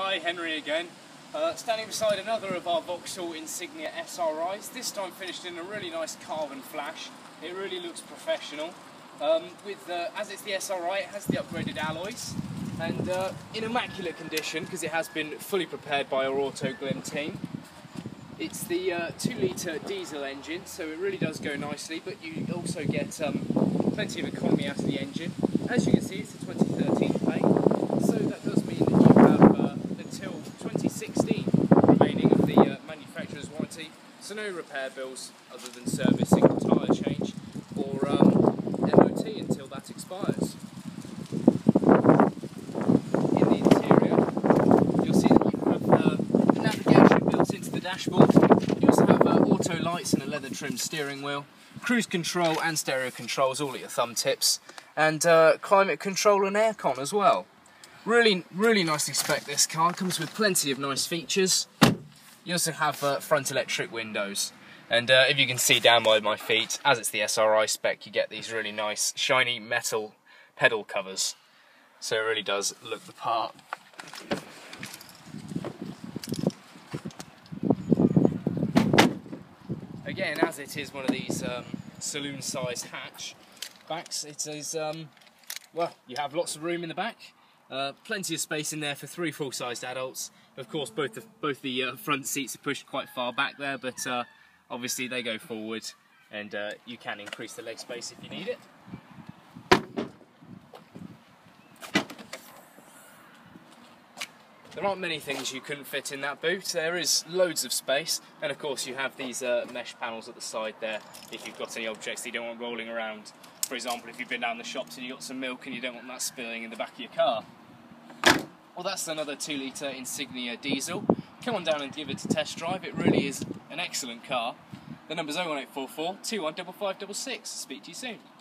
Hi, Henry again. Standing beside another of our Vauxhall Insignia SRIs, this time finished in a really nice carbon flash. It really looks professional. As it's the SRI, it has the upgraded alloys, and in immaculate condition because it has been fully prepared by our Autoglim team. It's the 2-litre diesel engine, so it really does go nicely, but you also get plenty of economy out of the engine. As you can see, it's a 2013 plate, so that does mean that you have until 2016 remaining of the manufacturer's warranty, so no repair bills other than service, single tyre change, or MOT until that expires. In the interior, you'll see that you have navigation built into the dashboard. You also have auto lights and a leather trimmed steering wheel, cruise control and stereo controls all at your thumb tips, and climate control and aircon as well. Really nicely spec this car, comes with plenty of nice features. You also have front electric windows, and if you can see down by my feet, as it's the SRI spec, you get these really nice shiny metal pedal covers, so it really does look the part. Again, as it is one of these saloon-sized hatchbacks, it is, well, you have lots of room in the back, plenty of space in there for 3 full-sized adults. Of course, both the front seats are pushed quite far back there, but obviously they go forward, and you can increase the leg space if you need it. There aren't many things you couldn't fit in that boot. There is loads of space, and of course you have these mesh panels at the side there if you've got any objects that you don't want rolling around. For example, if you've been down the shops and you've got some milk and you don't want that spilling in the back of your car. Well, that's another 2-litre Insignia diesel. Come on down and give it a test drive. It really is an excellent car. The number's 01844 215566. Speak to you soon.